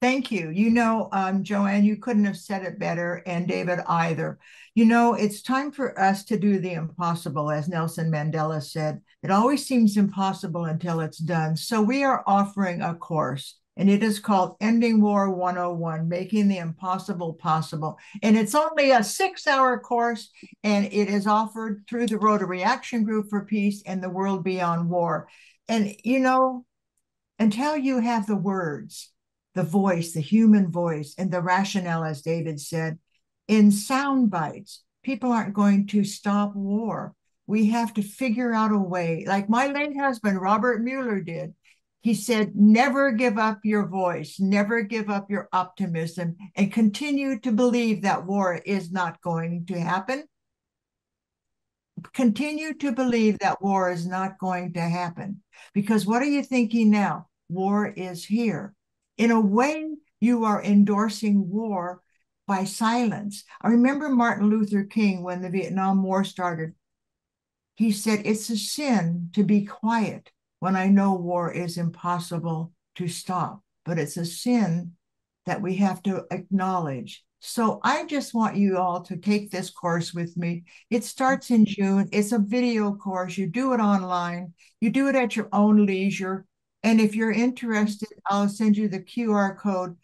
Thank you. You know, um, Joanne, you couldn't have said it better, and David either. You know, it's time for us to do the impossible, as Nelson Mandela said. It always seems impossible until it's done. So we are offering a course, and it is called Ending War one oh one, Making the Impossible Possible. And it's only a six-hour course, and it is offered through the Rotary Action Group for Peace and the World Beyond War. And, you know, until you have the words, the voice, the human voice, and the rationale, as David said, in sound bites, people aren't going to stop war. We have to figure out a way, like my late husband, Robert Mueller, did. He said, never give up your voice, never give up your optimism, and continue to believe that war is not going to happen. Continue to believe that war is not going to happen. Because what are you thinking now? War is here. In a way, you are endorsing war by silence. I remember Martin Luther King, when the Vietnam War started, he said, it's a sin to be quiet when I know war is impossible to stop, but it's a sin that we have to acknowledge. So I just want you all to take this course with me. It starts in June. It's a video course. You do it online. You do it at your own leisure. And if you're interested, I'll send you the Q R code.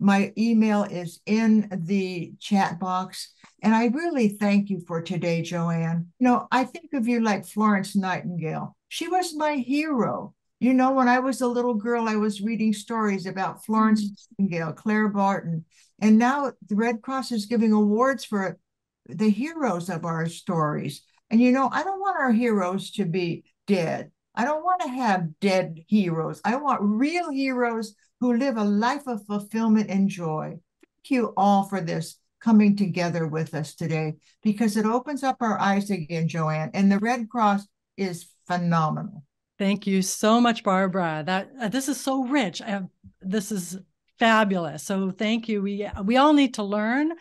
My email is in the chat box. And I really thank you for today, Joanne. You know, I think of you like Florence Nightingale. She was my hero. You know, when I was a little girl, I was reading stories about Florence Nightingale, Clara Barton. And now the Red Cross is giving awards for the heroes of our stories. And, you know, I don't want our heroes to be dead. I don't want to have dead heroes. I want real heroes who live a life of fulfillment and joy. Thank you all for this coming together with us today, because it opens up our eyes again, Joanne, and the Red Cross is phenomenal. Thank you so much, Barbara. That uh, this is so rich. I have, this is fabulous. So thank you. We, we all need to learn,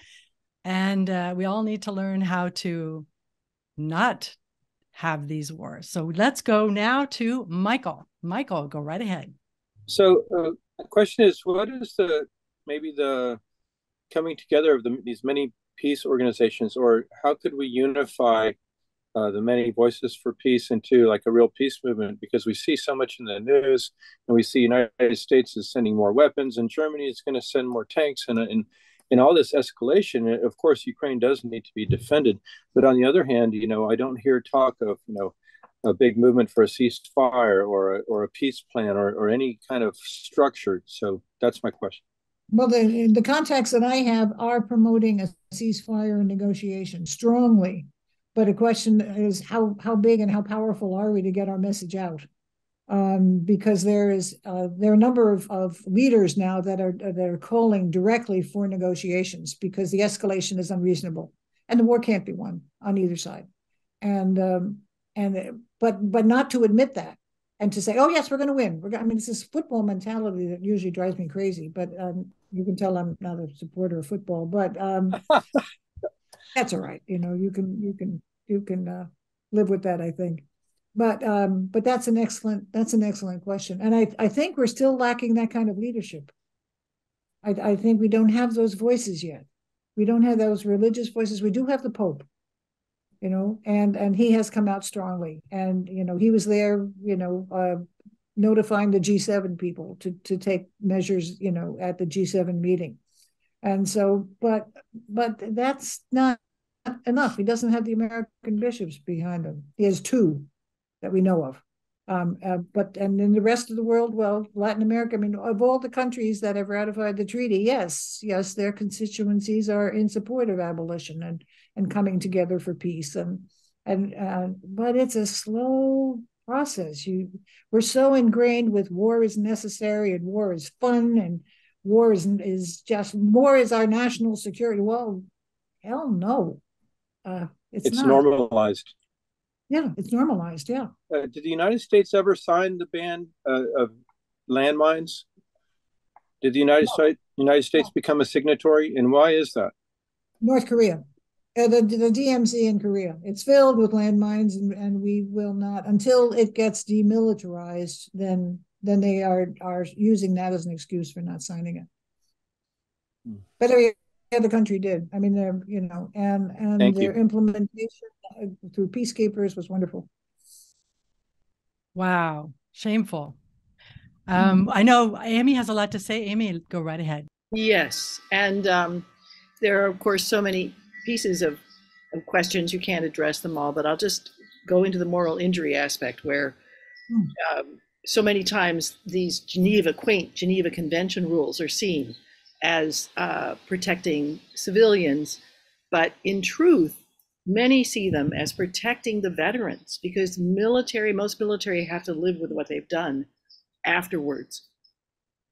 and uh, we all need to learn how to not have these wars. So let's go now to Michael. Michael, go right ahead. So uh, the question is, what is the, maybe the coming together of the, these many peace organizations, or how could we unify uh, the many voices for peace into like a real peace movement? Because we see so much in the news, and we see United States is sending more weapons, and Germany is going to send more tanks, and, and in all this escalation, of course, Ukraine does need to be defended. But on the other hand, you know, I don't hear talk of, you know, a big movement for a ceasefire or a, or a peace plan or, or any kind of structure. So that's my question. Well, the, the contacts that I have are promoting a ceasefire and negotiation strongly. But a question is how, how big and how powerful are we to get our message out? Um, because there is uh, there are a number of, of leaders now that are that are calling directly for negotiations because the escalation is unreasonable and the war can't be won on either side, and um, and but but not to admit that and to say, oh yes, we're going to win. We're I mean, it's this football mentality that usually drives me crazy. But um, you can tell I'm not a supporter of football, but um, that's all right. You know, you can you can you can uh, live with that, I think. But um, but that's an excellent that's an excellent question, and I I think we're still lacking that kind of leadership. I I think we don't have those voices yet. We don't have those religious voices. We do have the Pope, you know, and and he has come out strongly, and you know he was there, you know, uh, notifying the G seven people to to take measures, you know, at the G seven meeting, and so but but that's not enough. He doesn't have the American bishops behind him. He has two that we know of, um, uh, but and in the rest of the world, well, Latin America. I mean, of all the countries that have ratified the treaty, yes, yes, their constituencies are in support of abolition and and coming together for peace, and and uh, but it's a slow process. You we're so ingrained with war is necessary and war is fun and war is is just war is our national security. Well, hell no, uh, it's it's not. Normalized. Yeah, it's normalized, yeah. Uh, did the United States ever sign the ban uh, of landmines? Did the United, no. States, United States no. become a signatory? And why is that? North Korea, uh, the, the D M Z in Korea. It's filled with landmines, and, and we will not, until it gets demilitarized, then then they are, are using that as an excuse for not signing it. But every other country did. I mean, they're, you know, and, and their implementation through peacekeepers was wonderful. Wow. Shameful. Um, I know Amy has a lot to say. Amy, go right ahead. Yes. And um, there are, of course, so many pieces of, of questions. You can't address them all, but I'll just go into the moral injury aspect where mm. um, so many times these Geneva, quaint Geneva Convention rules are seen as uh, protecting civilians. But in truth, many see them as protecting the veterans, because military, most military have to live with what they've done afterwards.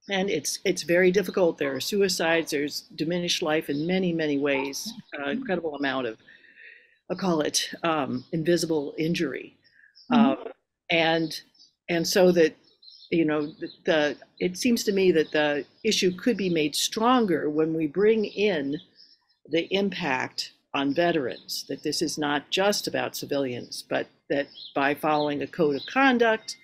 And it's it's very difficult. There are suicides, there's diminished life in many, many ways, uh, incredible amount of, I'll call it um, invisible injury. Mm-hmm. um, and and so that, you know, the, the it seems to me that the issue could be made stronger when we bring in the impact on veterans, that this is not just about civilians, but that by following a code of conduct,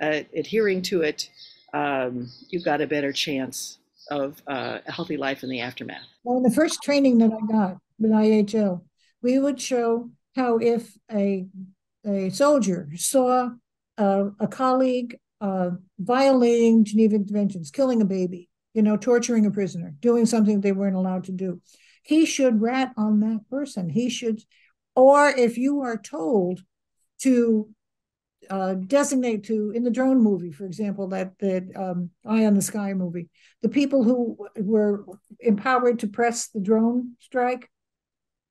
uh, adhering to it, um, you've got a better chance of uh, a healthy life in the aftermath. Well, the first training that I got with I H L, we would show how if a, a soldier saw uh, a colleague uh, violating Geneva Conventions, killing a baby, you know, torturing a prisoner, doing something they weren't allowed to do, he should rat on that person. He should, or if you are told to uh, designate to, in the drone movie, for example, that the um, Eye on the Sky movie, the people who were empowered to press the drone strike,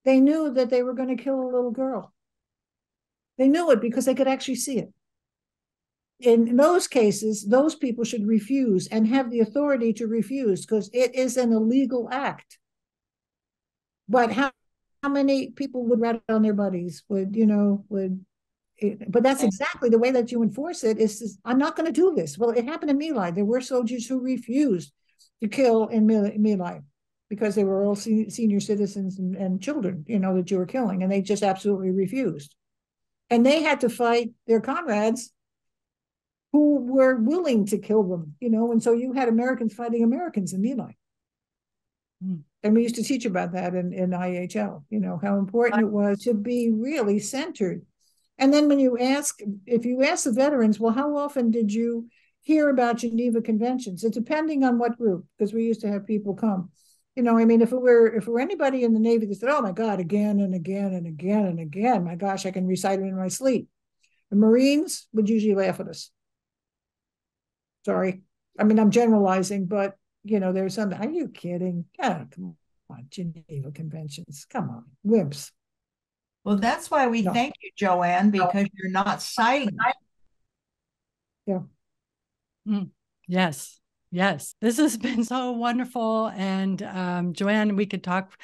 they knew that they were going to kill a little girl. They knew it because they could actually see it. In those cases, those people should refuse and have the authority to refuse because it is an illegal act. But how, how many people would rat on their buddies, would, you know, would, it, but that's exactly the way that you enforce it is, is I'm not going to do this. Well, it happened in My Lai. There were soldiers who refused to kill in My Lai because they were all se senior citizens and, and children, you know, that you were killing, and they just absolutely refused. And they had to fight their comrades who were willing to kill them, you know, and so you had Americans fighting Americans in My Lai. Mm. And we used to teach about that in, in I H L, you know, how important it was to be really centered. And then when you ask, if you ask the veterans, well, how often did you hear about Geneva Conventions? It's depending on what group, because we used to have people come. You know, I mean, if it were, if it were anybody in the Navy that said, oh, my God, again and again and again and again, my gosh, I can recite it in my sleep. The Marines would usually laugh at us. Sorry. I mean, I'm generalizing, but you know, there's something, are you kidding? Yeah, come on, Geneva Conventions, come on, wimps. Well, that's why we no. thank you, Joanne, because no. you're not citing. Yeah. Mm. Yes, yes. This has been so wonderful. And um, Joanne, we could talk,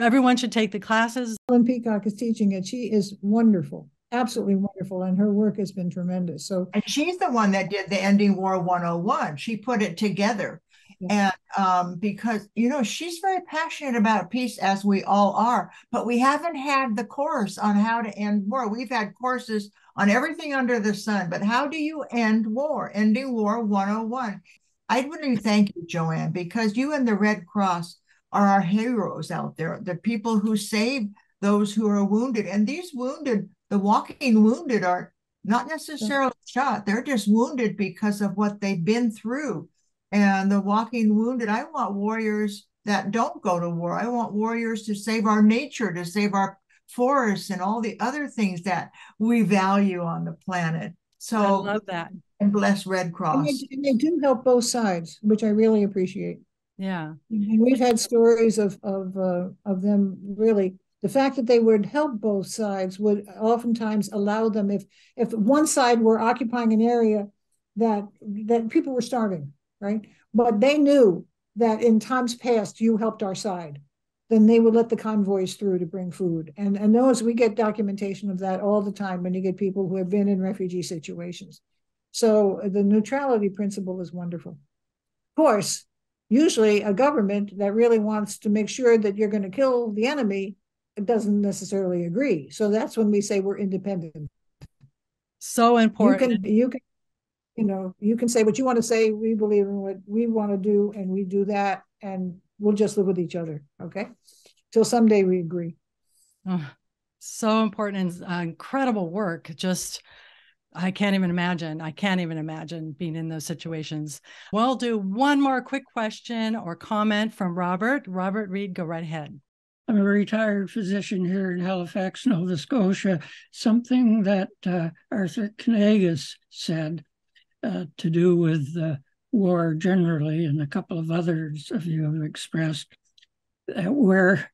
everyone should take the classes. Lynn Peacock is teaching it. She is wonderful, absolutely wonderful, and her work has been tremendous. So, and she's the one that did the Ending War one oh one. She put it together. Yeah. And um, because, you know, she's very passionate about peace, as we all are, but we haven't had the course on how to end war. We've had courses on everything under the sun, but how do you end war? Ending War one oh one. I really thank you, Joanne, because you and the Red Cross are our heroes out there, the people who save those who are wounded. And these wounded, the walking wounded, are not necessarily yeah. shot. They're just wounded because of what they've been through. And the walking wounded, I want warriors that don't go to war. I want warriors to save our nature, to save our forests and all the other things that we value on the planet. So I love that. And bless Red Cross. And they, and they do help both sides, which I really appreciate. Yeah. And we've had stories of, of, uh, of them really, the fact that they would help both sides would oftentimes allow them, if, if one side were occupying an area that, that people were starving. Right. But they knew that in times past, you helped our side. Then they would let the convoys through to bring food. And, and those, we get documentation of that all the time when you get people who have been in refugee situations. So the neutrality principle is wonderful. Of course, usually a government that really wants to make sure that you're going to kill the enemy doesn't necessarily agree. So that's when we say we're independent. So important. You can, you can You know, you can say what you want to say. We believe in what we want to do, and we do that. And We'll just live with each other, okay? Till someday we agree. Oh, so important and uh, incredible work. Just, I can't even imagine. I can't even imagine being in those situations. Well, I'll do one more quick question or comment from Robert. Robert Reed, go right ahead. I'm a retired physician here in Halifax, Nova Scotia. Something that uh, Arthur Kanegis said uh, to do with uh, war generally, and a couple of others of you have expressed, uh, where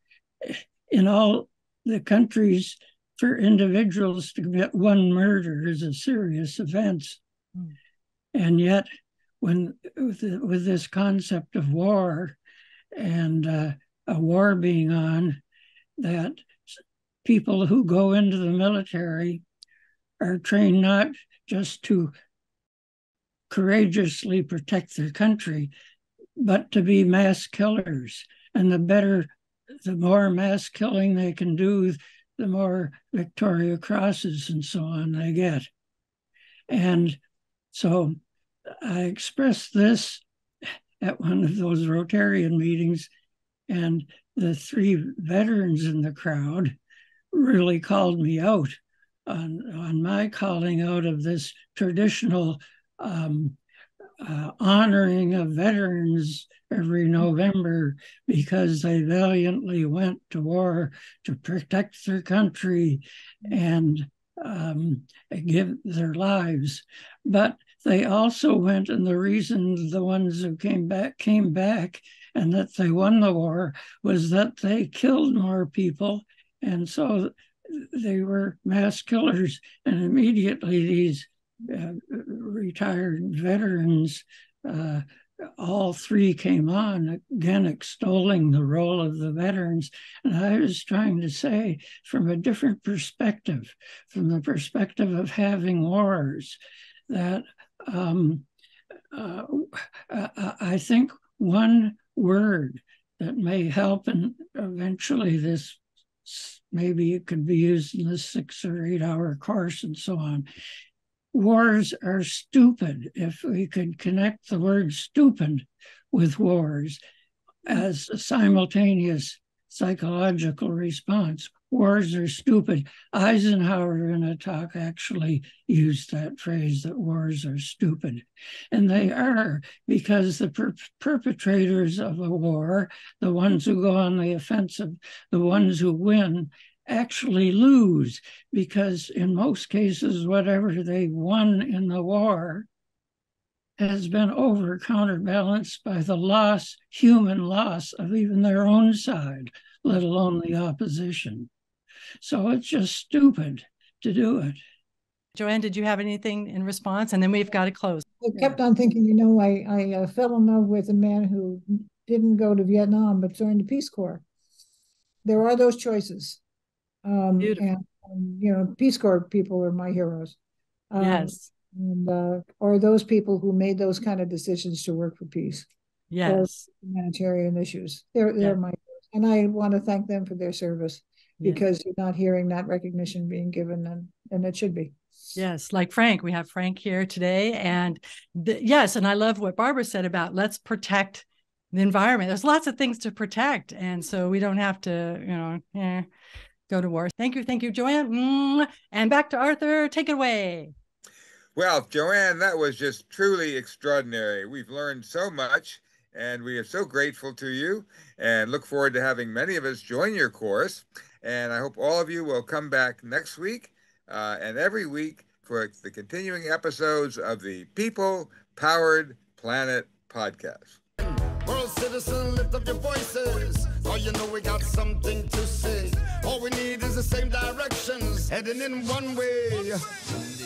in all the countries, for individuals to commit one murder is a serious offense. Mm. And yet, when with, with this concept of war and uh, a war being on, that people who go into the military are trained not just to courageously protect their country, but to be mass killers. And the better, the more mass killing they can do, the more Victoria Crosses and so on they get. And so I expressed this at one of those Rotarian meetings, and the three veterans in the crowd really called me out on, on my calling out of this traditional um, uh, honoring of veterans every November, because they valiantly went to war to protect their country and um, give their lives. But they also went, and the reason the ones who came back came back and that they won the war was that they killed more people. And so they were mass killers. And immediately these uh, retired veterans, uh, all three came on, again extolling the role of the veterans. And I was trying to say, from a different perspective, from the perspective of having wars, that um, uh, I think one word that may help, and eventually this, maybe it could be used in this six or eight hour course and so on. Wars are stupid. If we could connect the word stupid with wars as a simultaneous psychological response, wars are stupid. Eisenhower in a talk actually used that phrase, that wars are stupid. And they are, because the per perpetrators of a war, the ones who go on the offensive, the ones who win, actually lose, because in most cases, whatever they won in the war has been over counterbalanced by the loss, human loss of even their own side, let alone the opposition. So it's just stupid to do it. Joanne, did you have anything in response? And then we've got to close. I kept on thinking, you know, I, I uh, fell in love with a man who didn't go to Vietnam, but joined the Peace Corps. There are those choices. Um, and, um, you know, Peace Corps people are my heroes. Um, yes. And, uh, or those people who made those kind of decisions to work for peace. Yes. Or humanitarian issues. They're, they're yeah. my heroes. And I want to thank them for their service, because yes. you're not hearing that recognition being given, and, and it should be. Yes, like Frank. We have Frank here today. And the, yes, and I love what Barbara said about let's protect the environment. There's lots of things to protect. And so we don't have to, you know, eh. go to war. Thank you. Thank you, Joanne. And back to Arthur. Take it away. Well, Joanne, that was just truly extraordinary. We've learned so much, and we are so grateful to you, and look forward to having many of us join your course. And I hope all of you will come back next week uh, and every week for the continuing episodes of the People Powered Planet podcast. World citizen, lift up your voices. Oh, you know we got something to say. All we need is the same directions, heading in one way. One way.